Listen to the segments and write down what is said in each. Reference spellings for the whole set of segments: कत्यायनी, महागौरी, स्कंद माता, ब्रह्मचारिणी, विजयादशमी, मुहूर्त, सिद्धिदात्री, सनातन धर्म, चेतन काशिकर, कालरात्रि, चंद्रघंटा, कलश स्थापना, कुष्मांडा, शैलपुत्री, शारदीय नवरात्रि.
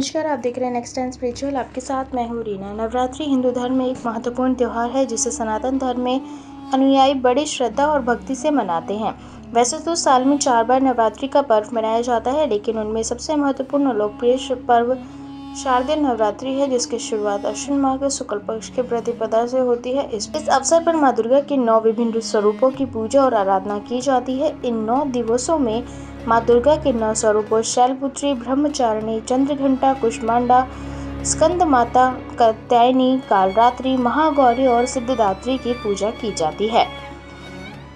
नमस्कार, आप देख रहे हैं नेक्स्ट टाइम स्पिरिचुअल। आपके साथ मैं हूँ रीना। नवरात्रि हिंदू धर्म में एक महत्वपूर्ण त्यौहार है जिसे सनातन धर्म में अनुयायी बड़ी श्रद्धा और भक्ति से मनाते हैं। वैसे तो साल में 4 बार नवरात्रि का पर्व मनाया जाता है, लेकिन उनमें सबसे महत्वपूर्ण और लोकप्रिय पर्व शारदीय नवरात्रि है, जिसकी शुरुआत अश्विन माह के शुक्ल पक्ष के प्रतिपदा से होती है। इस अवसर पर माँ दुर्गा के 9 विभिन्न स्वरूपों की पूजा और आराधना की जाती है। इन 9 दिवसों में माँ दुर्गा के 9 स्वरूपों शैलपुत्री, ब्रह्मचारिणी, चंद्रघंटा, कुष्मांडा, स्कंद माता, कत्यायनी, कालरात्रि, महागौरी और सिद्धिदात्री की पूजा की जाती है।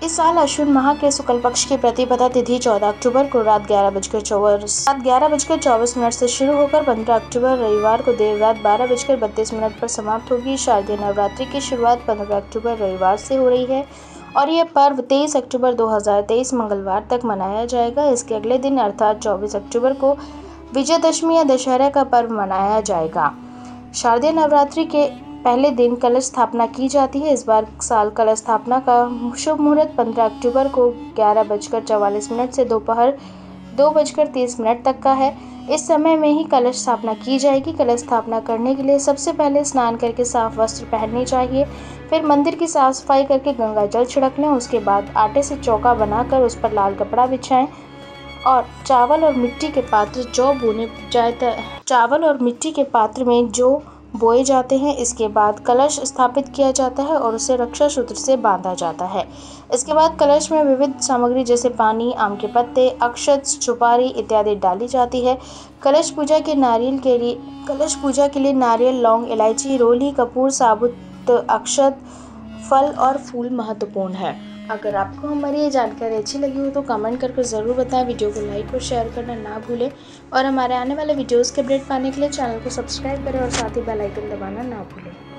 इस साल अश्विन माह के शुक्ल पक्ष की प्रतिपदा तिथि 14 अक्टूबर को रात 11:24 से शुरू होकर 15 अक्टूबर रविवार को देर रात 12:32 पर समाप्त होगी। शारदीय नवरात्रि की शुरुआत 15 अक्टूबर रविवार से हो रही है और यह पर्व 23 अक्टूबर 2023 मंगलवार तक मनाया जाएगा। इसके अगले दिन अर्थात 24 अक्टूबर को विजयादशमी या दशहरा का पर्व मनाया जाएगा। शारदीय नवरात्रि के पहले दिन कलश स्थापना की जाती है। इस बार साल कलश स्थापना का शुभ मुहूर्त 15 अक्टूबर को 11:44 से दोपहर 2:30 तक का है। इस समय में ही कलश स्थापना की जाएगी। कलश स्थापना करने के लिए सबसे पहले स्नान करके साफ वस्त्र पहनने चाहिए, फिर मंदिर की साफ सफाई करके गंगा जल छिड़क लें। उसके बाद आटे से चौका बनाकर उस पर लाल कपड़ा बिछाएं और चावल और मिट्टी के पात्र जो बोए जाते हैं। इसके बाद कलश स्थापित किया जाता है और उसे रक्षा सूत्र से बांधा जाता है। इसके बाद कलश में विविध सामग्री जैसे पानी, आम के पत्ते, अक्षत, सुपारी इत्यादि डाली जाती है। कलश पूजा के लिए नारियल, लौंग, इलायची, रोली, कपूर, साबुत अक्षत, फल और फूल महत्वपूर्ण है। अगर आपको हमारी ये जानकारी अच्छी लगी हो तो कमेंट करके ज़रूर बताएं। वीडियो को लाइक और शेयर करना ना भूलें और हमारे आने वाले वीडियोस के अपडेट पाने के लिए चैनल को सब्सक्राइब करें और साथ ही बेल आइकन दबाना ना भूलें।